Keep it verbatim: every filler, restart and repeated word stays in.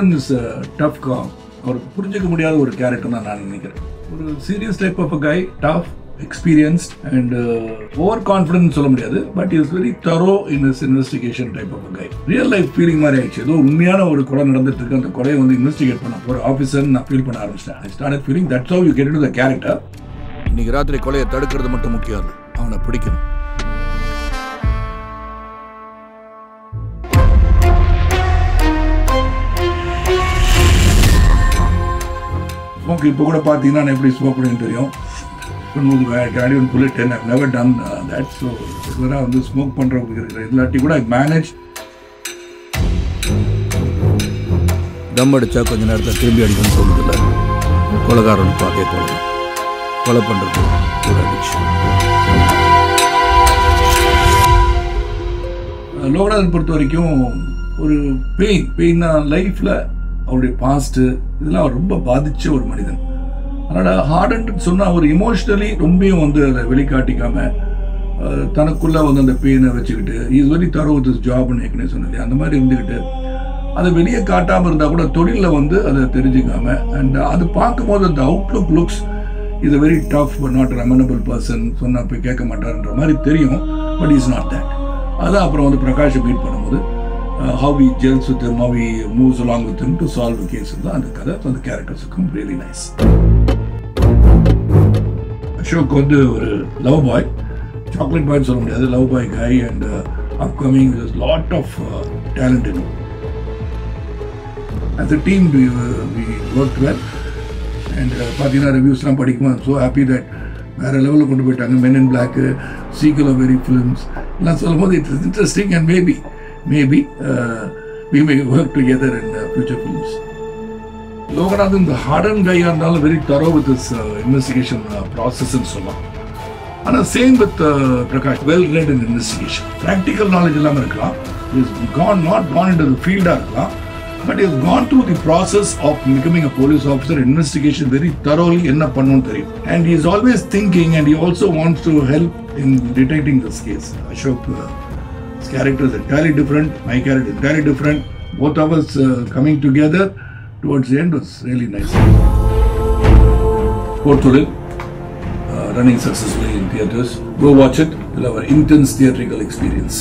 Loganathan is a tough cop. Or புரிஞ்சிக்க முடியாத ஒரு character நான் நான் நினைக்கிறேன் ஒரு serious type of a guy, tough, experienced and uh, overconfident சொல்ல முடியாது, but he is very thorough in his investigation type of a guy. Real life feeling மாதிரி ஆயிடுச்சு. ஏதோ உண்மையான ஒரு கொலை நடந்துட்டு இருக்கு, அந்த கொலையை வந்து இன்வெஸ்டிகேட் பண்ண ஒரு ஆபீசர் நான் ஃபீல் பண்ண ஆரம்பிச்சேன். I started feeling that's how you get into the character. இன்னைக்கு ராத்திரி கொலையை தடுக்கிறது மட்டும் முக்கியம் இல்ல, அவனை பிடிக்கணும். Smoke you can see that I smoke in the I carry one bullet and I've never done uh, that. So, I smoke I managed. I past இதெல்லாம் ரொம்ப பாதிச்ச ஒரு மனிதன். அதனால ஹார்டன்ட் சொன்னா ஒரு emotionally ரொம்பவும் வந்து வெளிக்காட்டிக்காம தனக்குள்ள வந்து அந்த பெயினை வெச்சிக்கிட்டு he is very thorough with his job and ekne சொன்னது. அந்த மாதிரி இருந்துக்கிட்டு அது வெளிய காட்டாம இருந்தா கூட தொழில்ல வந்து அதை தெரிஞ்சிக்காம and அது பாக்கும்போது அந்த outlook looks is a very tough but not amenable person சொன்னா போய் கேட்க மாட்டாருன்ற மாதிரி தெரியும் but he is not that. அத அப்புறம் வந்து பிரகாஷ் மீட் பண்ணும்போது Uh, how he gels with him, how he moves along with him to solve the case. And the colors and the characters come really nice. Ashok is a love boy, chocolate boy, so a love boy guy, and uh, upcoming, there's a lot of uh, talent in him. As a team, we, uh, we worked well. And Patina uh, reviews, I'm so happy that at a level of Men in Black, uh, sequel of very films. That's almost it's interesting and maybe. Maybe uh, we may work together in uh, future films. Loganathan, the hardened guy, is very thorough with his uh, investigation uh, process and so on. And the same with uh, Prakash, well read in investigation. Practical knowledge is he has gone, not gone into the field, but he has gone through the process of becoming a police officer, investigation very thoroughly. And he is always thinking and he also wants to help in detecting this case. Ashok. Uh, His character is entirely different, my character is entirely different. Both of us uh, coming together towards the end was really nice. Por Thozhil, uh, running successfully in theatres. Go watch it, you'll have an intense theatrical experience.